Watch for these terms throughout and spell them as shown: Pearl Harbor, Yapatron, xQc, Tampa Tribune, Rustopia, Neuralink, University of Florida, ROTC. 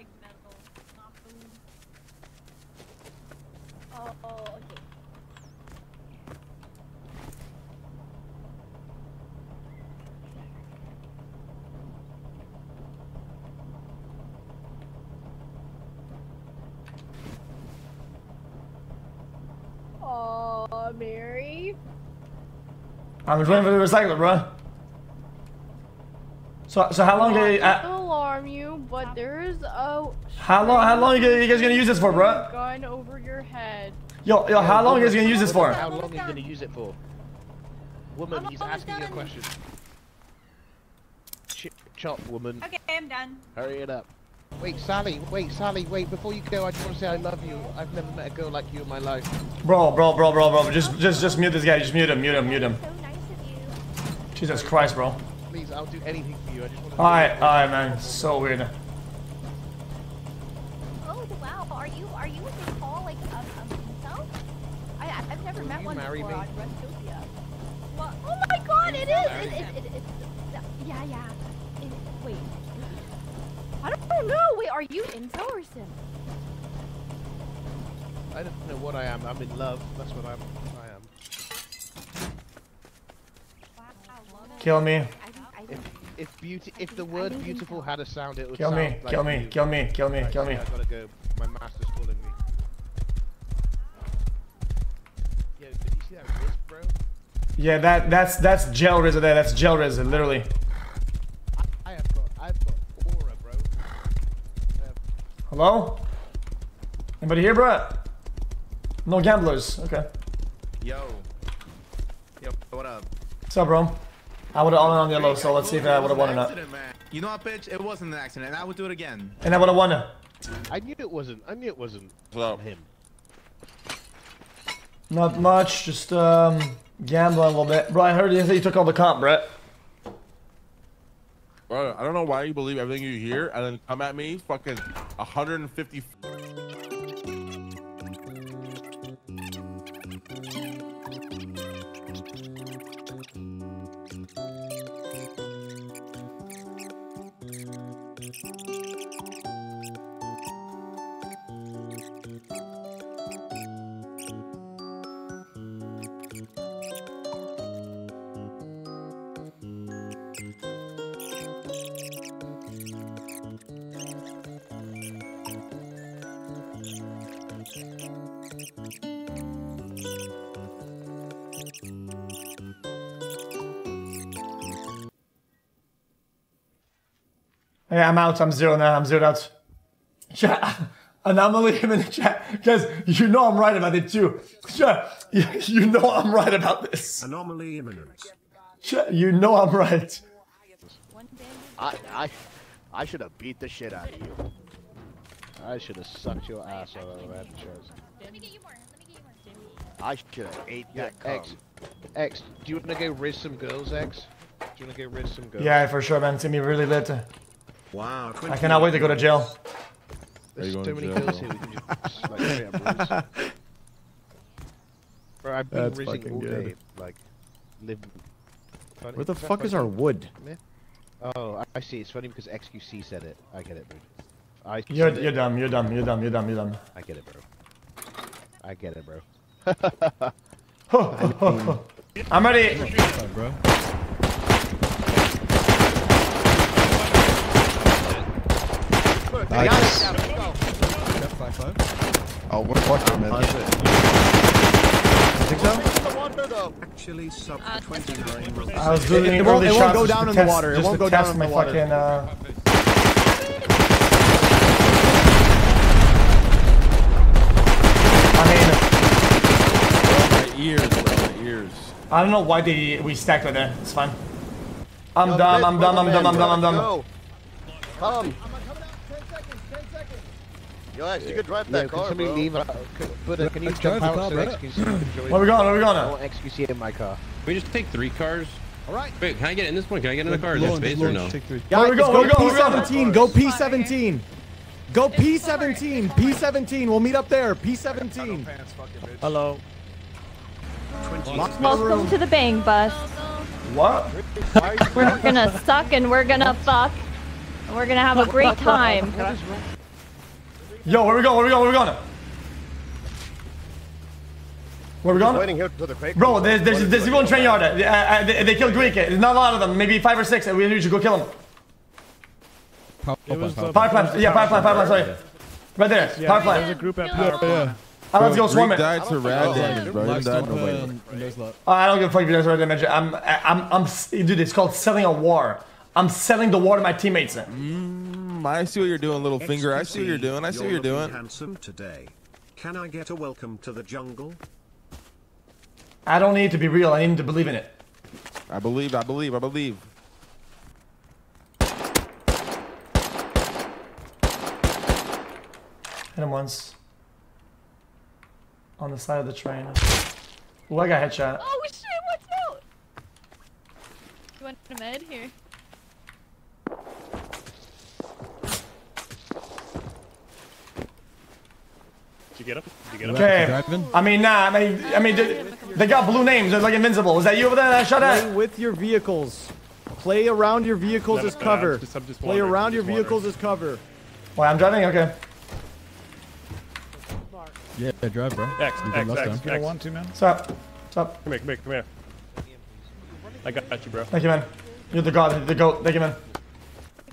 like metal, not boom. Oh, okay. Oh, Mary. I was waiting for the recycler, bro. So how long did alarm you, but there's a. How long are you guys gonna use this for, bro? Gun over your head. Yo, how long is he gonna use this for? How long is he gonna use it for? Woman, he's asking you a question. Chop, woman. Okay, I'm done. Hurry it up. Wait, Sally, wait, before you go, I just want to say I love you. I've never met a girl like you in my life. Bro, just mute this guy, just mute him. So nice of you. Jesus Christ, bro. Please, I'll do anything for you, I just want to... Alright, man, so weird. Oh, wow, are you what they call, like, himself? I've never met one before on Rustopia. Well, oh my god, it is! Yeah. Wait. I don't know. Wait, are you info or sim? I don't know what I am. I'm in love. That's what I am. Wow, kill me. If the word beautiful had a sound, it would kill sound me. Like kill me. I gotta go. My master's calling me. Yo, did you see that Riz, bro? Yeah, that's gel Riz there. That's gel Riz, literally. I've got aura, bro. Hello? Anybody here, bro? No gamblers. Okay. Yo, what up? What's up, bro? I would have all in on yellow, so let's see if I would have won or not. You know what, bitch? It wasn't an accident. I would do it again. And I would have won it. I knew it wasn't from him. Not much. Just gambling a little bit, bro. I heard you took all the comp, Brett. Bro, I don't know why you believe everything you hear and then come at me fucking 150. Yeah, I'm out. I'm zero now. I'm zeroed out. Chat, anomaly him in the chat. Guys, you know I'm right about it too. Chat, you know I'm right about this. Anomaly imminent. Chat, you know I'm right. I should have beat the shit out of you. I should have sucked your ass out of that chest. Let me get you more. I should have ate that. X, do you want to go rid some girls, X? Do you want to go rid some girls? Yeah, for sure, man. It's gonna be really lit. Wow, I cannot wait to go to jail. There's so many girls here we can just, like, straight up riz. Bro, I've been rizzing all day, like, living. Funny. Where the fuck is our wood? Oh, I see. It's funny because xQc said it. I get it, dude. You're dumb. I get it, bro. I'm ready. Bro. Nice. Oh, we're watching it. Actually, sub 29. I was doing it. It won't go down in the water. It won't go down in my fucking. I mean, my ears. I don't know why we stacked right there. It's fine. I'm dumb. Come. Yo, X, you could drive that car, bro. Leave it? Can you jump out to XQC? Where we going now? I want XQC in my car. We just take three cars. Alright. Wait, can I get in this one? Can I get in the car? Is there space or no? Yeah, Where we going? Go P17. Go P17. P17. We'll meet up there. P17. Hello. Welcome to the bang bus. What? We're gonna suck and we're gonna fuck. And we're gonna have a great time. Yo, where we going? Where we going? Where we going? Where we going? Waiting here to the crate. Bro, there's one train yard. They killed Greek. There's not a lot of them. Maybe 5 or 6. And we should go kill them. Power plant. Sorry, right there. Yeah, power plant. There's a group at power plant. Let's go swim it. Died to rad damage, bro. I don't give a fuck if you guys already mentioned. Dude, it's called selling a war. I'm selling the war to my teammates. I see what you're doing, little finger. I see what you're doing. I see what you're doing. Handsome today. Can I get a welcome to the jungle? I don't need to be real. I need to believe in it. I believe. Hit him once. On the side of the train. Oh, I got headshot. Oh shit, what's up? You want a med here? Did you get him? Okay. I mean, they got blue names. They're like invincible. Was that you over there that I shot at? Play with your vehicles. Play around your vehicles as cover. Play around your vehicles as cover. Wait, I'm driving? Okay. Yeah, drive, bro. X. 1, 2 minutes. What's up? Come here. I got you, bro. Thank you, man. You're the god, the goat. Thank you, man.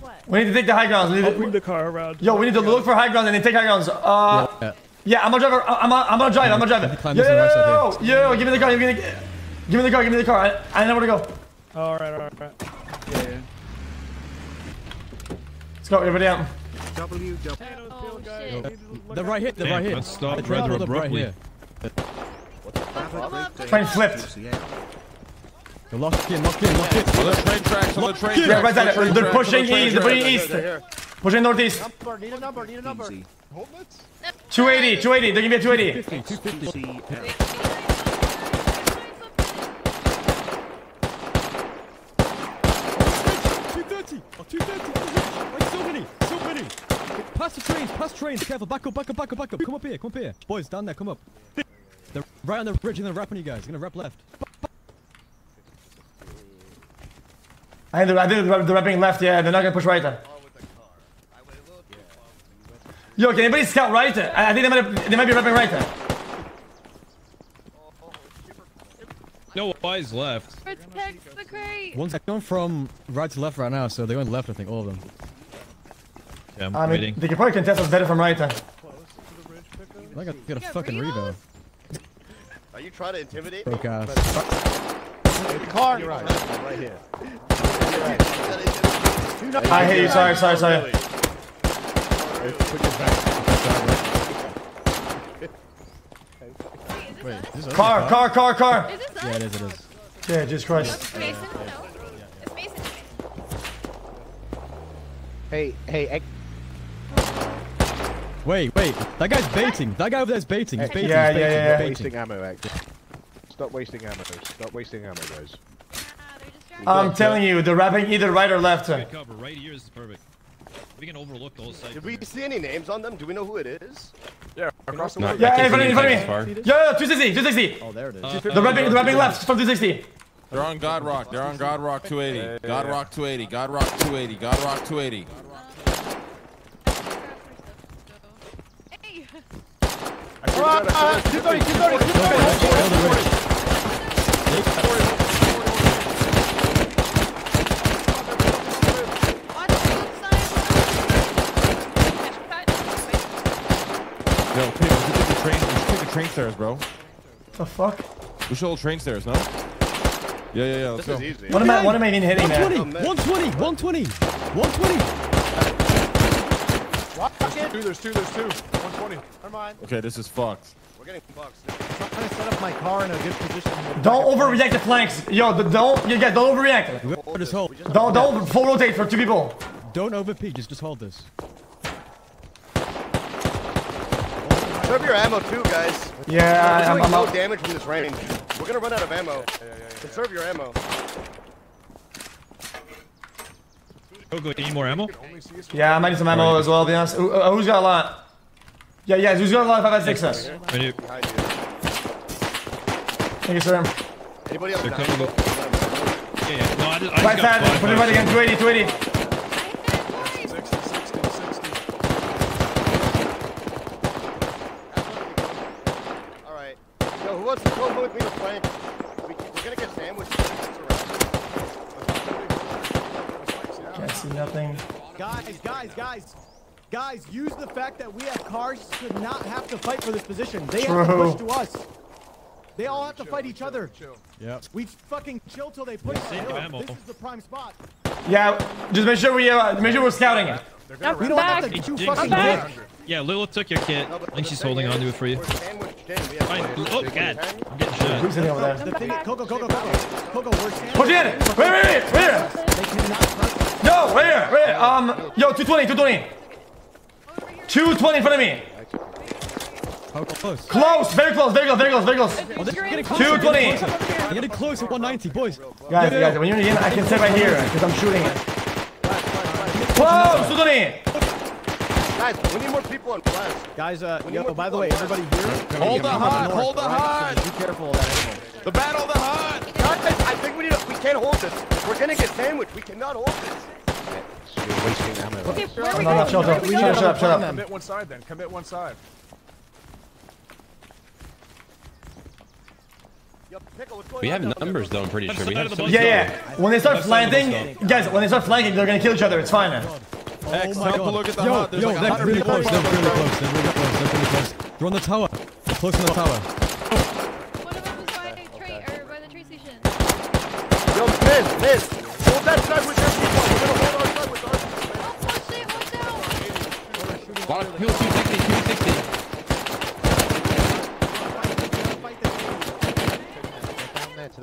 What? We need to take the high grounds. We need to bring the car around. Yo, we need to look for high grounds and then take high grounds. Yeah, I'm gonna drive it. Yo, give me the car. I know where to go. All right. Yeah. Let's go, everybody out. They're right here. Let's start rather abruptly. Train flipped. You're locked in. On the train tracks, on the train tracks. Yeah, right there. They're pushing east, pushing northeast. Need a number. 280. They're gonna be at 280. Past the trains, careful, back up. Come up here. Boys, down there, come up. They're right on the bridge and they're rapping you guys. They're gonna rap left. I think they're rapping left, yeah, they're not gonna push right then. Yo, can anybody scout right? I think they might be rapping right then. No, why's left? One's going from right to left right now, so they're going left, I think, all of them. Yeah, I mean, they can probably contest us better from right then. I got to get a fucking reload. Are you trying to intimidate me? Car! Right here. I hate you, sorry. Car! Yeah, it is. Yeah, Jesus Christ. It's Mason. Hey, Wait, that guy's baiting. That guy over there's baiting. He's baiting. Yeah. Stop wasting ammo, guys. I'm telling you, they're wrapping either right or left. Cover right here is perfect. We can overlook those sites. Did we see any names on them? Do we know who it is? Yeah, across the way. Yeah, in front of me. Yeah, 260. Oh, there it is. They're wrapping left from 260. They're on God Rock. They're on God Rock 280. God Rock 280. Yo, take the train stairs, bro. The fuck? We should hold train stairs, no? Yeah, let's go. What am I even hitting, man? 120! There's two. 120. Never mind. Okay, this is fucked. We're getting fucked. I'm trying to set up my car in a good position. Don't overreact the flanks. Yo, don't overreact. Just hold. Don't full rotate for two people. Don't overpeak. Just hold this. Grab your ammo too, guys. Yeah, I'm no damage from this range. We're gonna run out of ammo. Yeah. Conserve your ammo. Go. Do you need more ammo? Yeah, I might need some ammo as well, to be honest. Who's got a lot? Yeah, who's got a lot of 5.56? I do. Thank you, sir. Anybody else? They're coming up. Yeah. No, I just right side, put it right again, 280. Guys, use the fact that we have cars should not have to fight for this position. They have to push to us. They all have to fight each other. Yeah. We fucking chill till they push. This is the prime spot. Yeah, just make sure we're scouting it. We don't have to do fucking dick. Yeah, Lilith took your kit. I think she's holding on to it for you. Oh, God. I'm getting shot. Who's sitting over there? Coco, we're standing. Push in! Wait! No, wait. Yo, 220. 220 in front of me. How close? Very close. 220. You're getting close at 190, boys. Guys, when you're in the end, I can sit right here because I'm shooting it. Close, 220. Guys, we need more people on class. Guys, yo, by the way, everybody here. Hold the hut. Be careful of that animal. The battle of the hut. Guys, I think we can't hold this. We're gonna get sandwiched. We cannot hold this. You're wasting ammo. Okay, shut up. Commit one side then. Commit one side. We have numbers though, I'm pretty sure. We have yeah. When they start flanking, guys, they're gonna kill each other. It's fine now. X, help look at the hut. Yo, they're really close. They're on the tower. They're close to the tower. One of them was by the tree, or by the tree station. Yo, miss. Hold that side with your people. A lot of kills, 260.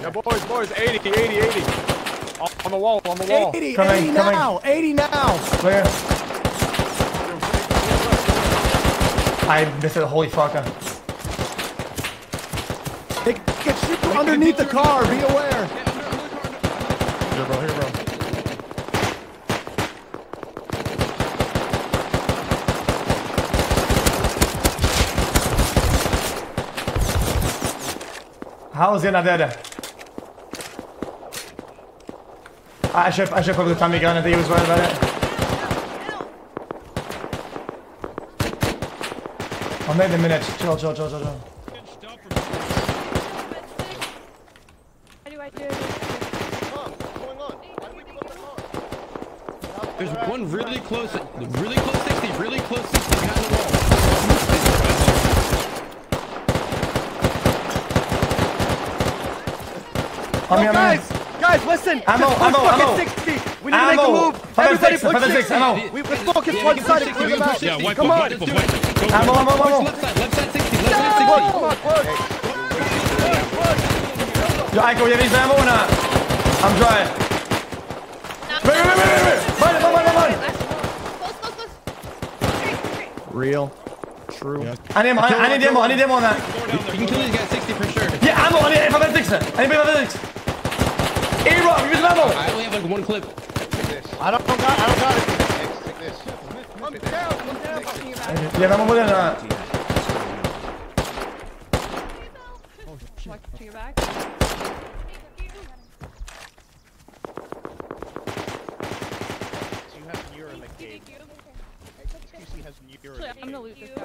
Yeah, boys, 80. On the wall. 80 now. Clear. I missed it, holy fucker. They get shit from underneath the car, be aware. Here, bro. How is it not dead? I should put the Tommy gun. I think he was worried about it. I'll make the minutes. Chill. How do I do? There's one really close 60, behind the wall. Guys, listen! Ammo! 60. We need to make a move! Everybody push 60! Let's focus one side and clear them out! Yeah, come on! Ammo! Left side 60! Come on! Yo, Aiko, you have any ammo or not? I'm dry. Wait! Real. True. I need ammo, on that. You can kill these guys 60 for sure. Yeah, ammo! I need 556! A-Rock, here's ammo! I only have like one clip. I don't got it. Take this. I'm down. You have ammo with it or not? Oh, shit. Walk to your back. So you have Nira in the game. XQC has Nira in the game. I'm gonna loot this guy.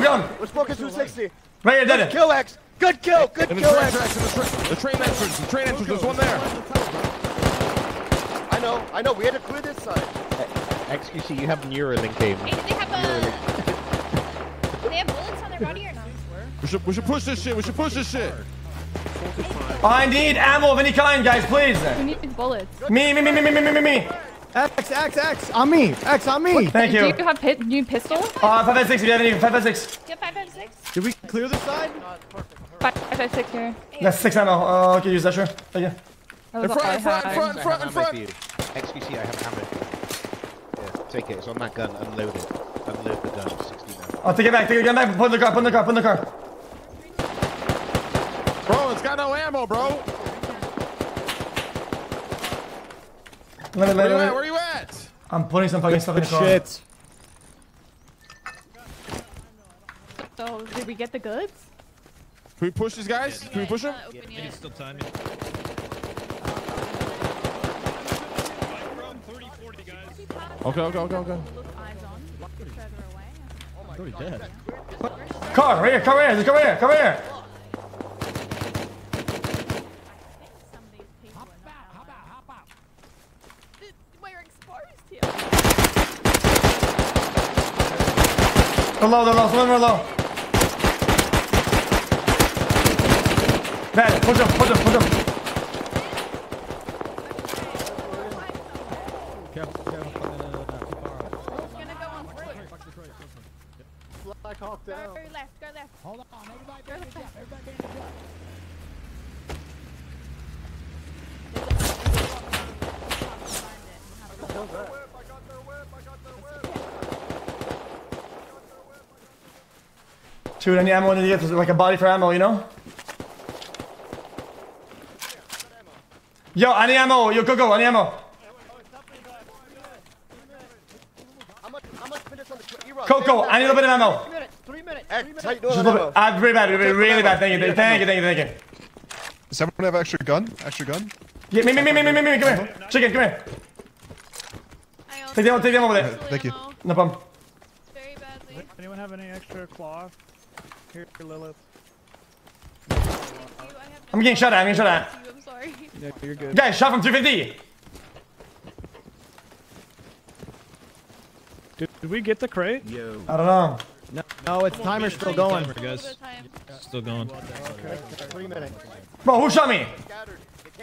Got him. Let's focus 260. Right here, dead. Kill X. Good kill, X. The train entrance. There's one there. I know. We had to clear this side. XQC, you have Neuralink cable. Hey, do they have a... they have bullets on their body or not? We should push this shit. I need ammo of any kind, guys, please. We need bullets. Me. X. On me. Thank you. Do you have new pistol? 556. If you have any 556. You have 556? Did we clear this side? 556 here. That's 6 ammo. Okay, use that, sure. Thank you. In front. XQC, I have ammo. Yeah, take it. It's on that gun. Unload it. Unload the gun. 60 now. I'll take it back. Put it in the car. Bro, it's got no ammo, bro. Let me. Where you at? I'm putting some fucking stuff in the car. Shit. So, did we get the goods? Can we push these guys? Can we push them? It's still time. Okay. I'm already dead. Car, right here, come here. forest here. They're low, someone low. Bad, push up. Careful. He's gonna go on foot. Fly hawk down. Go left. Hold on, everybody get a jump. Shoot any ammo in the get like a body for ammo, you know? Yo, any ammo, yo, go, any ammo. Go, I need a little bit of ammo. 3 minutes. Really bad, thank you. Does everyone have extra gun? Yeah, me, come here. Chicken, come here. Take the ammo with it. Thank you. No problem. Very badly. Anyone have any extra cloth? Here, Lilith. I'm getting shot at. I'm sorry. Yeah, you're good. Guys, shot from 250! Did we get the crate? Yo. I don't know. No, it's timer's still going. Still going. Okay. 3 minutes. Bro, who shot me?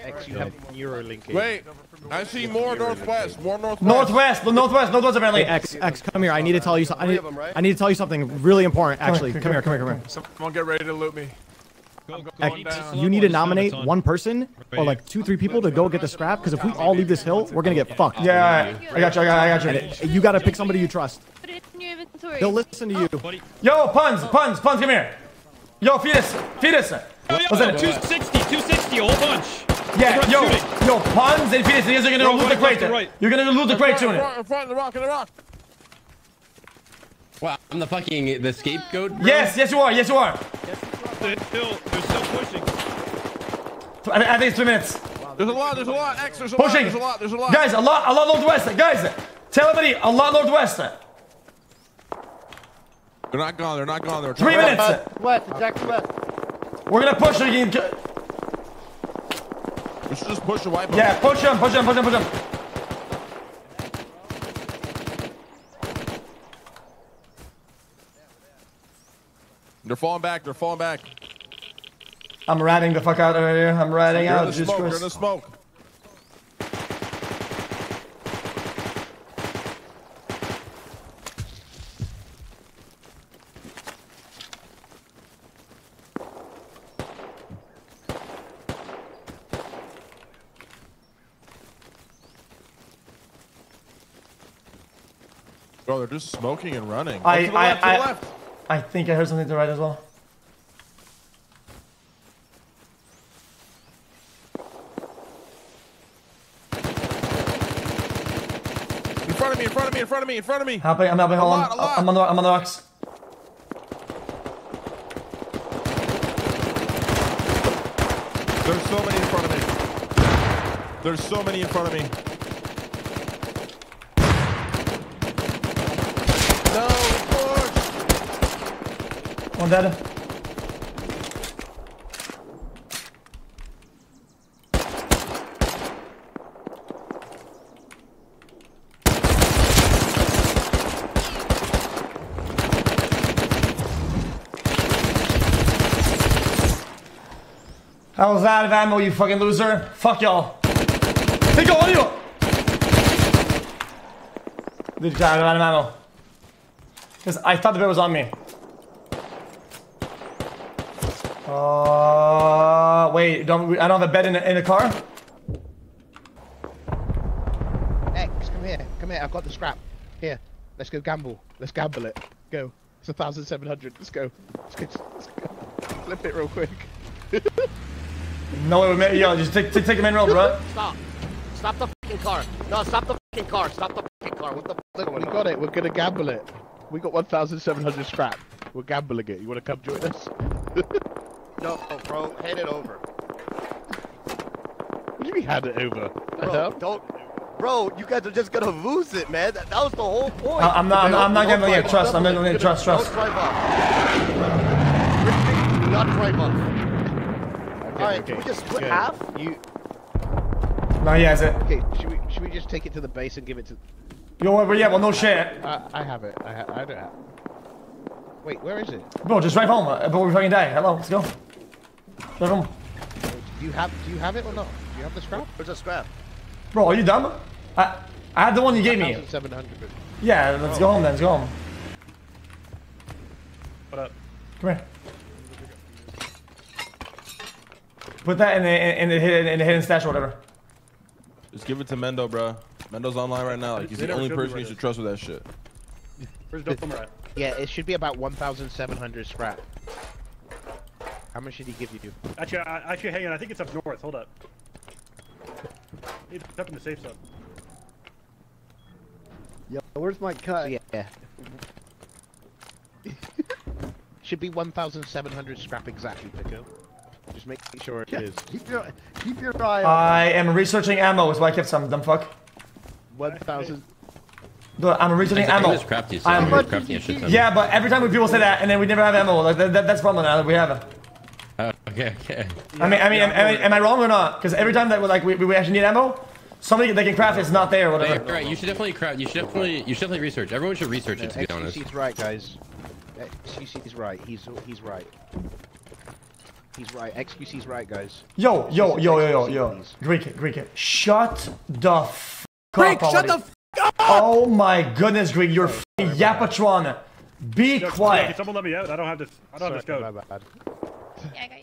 X, you have Neuralink. Wait, I see more northwest. Northwest apparently. Hey, X, come here. I need to tell you something. I need to tell you something really important. Actually, come here. Someone get ready to loot me. X, you need to nominate one person or like 2-3 people to go get the scrap. Because if we all leave this hill, we're gonna get fucked. Yeah, right. I got you. You gotta pick somebody you trust. Put it in your inventory. They'll listen to you. Yo, puns, come here. Yo, fetus. What's that? 260, a whole bunch. Yeah, yo, puns and fetus, you're gonna loot the crate. You're gonna loot the crate soon. In front of the rock. Wow, I'm the scapegoat, bro? Yes, you are. They're still pushing. I think it's 2 minutes. There's a lot. X, there's a lot. Pushing. There's a lot. Guys, a lot northwest. Guys, tell everybody, a lot northwest. They're not gone. They're 3 minutes. West. We're gonna push again. Let's just push the white. Yeah, push him. They're falling back. I'm ratting the fuck out of here. I'm ratting out. You're in the smoke. Bro, they're just smoking and running. To the left. I think I heard something to the right as well. In front of me. I'm helping. Hold on. I'm on the rocks. There's so many in front of me. One dead. I was out of ammo, you fucking loser. Fuck y'all. Hey, go, what are you? Dude, I'm out of ammo. Because I thought the bear was on me. Wait, I don't have a bed in the car? X, come here, I've got the scrap. Here, let's go gamble. Let's gamble it. Go. It's 1,700, let's go. Flip it real quick. No way, yo, just take him in real, bro. Stop the fucking car. No, stop the fucking car. What the fuck? We got it, we're gonna gamble it. We got 1,700 scrap. We're gambling it. You wanna come join us? No, bro, hand it over. What do you mean hand it over? Bro, bro, you guys are just gonna lose it, man. That was the whole point. I'm not gambling it. Trust. I'm not gambling it. Trust. Don't drive up. Do not drive up. Okay, all right, okay. Can we just split half? No, yeah, that's it. Okay, should we? Should we just take it to the base and give it to... I have it. I don't have it. Wait, where is it? Bro, just drive home. Before we fucking die. Hello, let's go. Drive home. Do you have it or not? Do you have the scrap? Where's the scrap? Bro, are you dumb? I had the one you gave me. 700. Yeah, let's go home then. Let's go home. What up? Come here. Put that in the hidden stash or whatever. Just give it to Mendo, bro. Mendo's online right now. Like, he's the only person you should trust with that shit. Where's Dokumar at? Yeah, it should be about 1,700 scrap. How much did he give you? Actually, hang on. I think it's up north. Hold up. It's up in the safe zone. Yo, where's my cut? Yeah. Should be 1,700 scrap exactly, Pico. Just make sure it is. Keep your eye on. I am researching ammo, is why I kept some dumb fuck. 1,000. I'm researching ammo. Yeah, but every time people say that, and then we never have ammo. Like, that's the problem now that we have it. Okay. Yeah, I mean, am I wrong or not? Because every time that we actually need ammo, somebody that can craft it's not there or whatever. You're right, you should definitely craft. You should definitely research. Everyone should research it, to be honest. He's right, guys. XQC's right. He's right. He's right. XQC's right, guys. Yo. Greek. Shut the f*** up. Greek, shut the f*** up! Oh my goodness, Greek, you're f***ing Yapatron. Be quiet. Can someone let me out? I don't have this code. Yeah, I got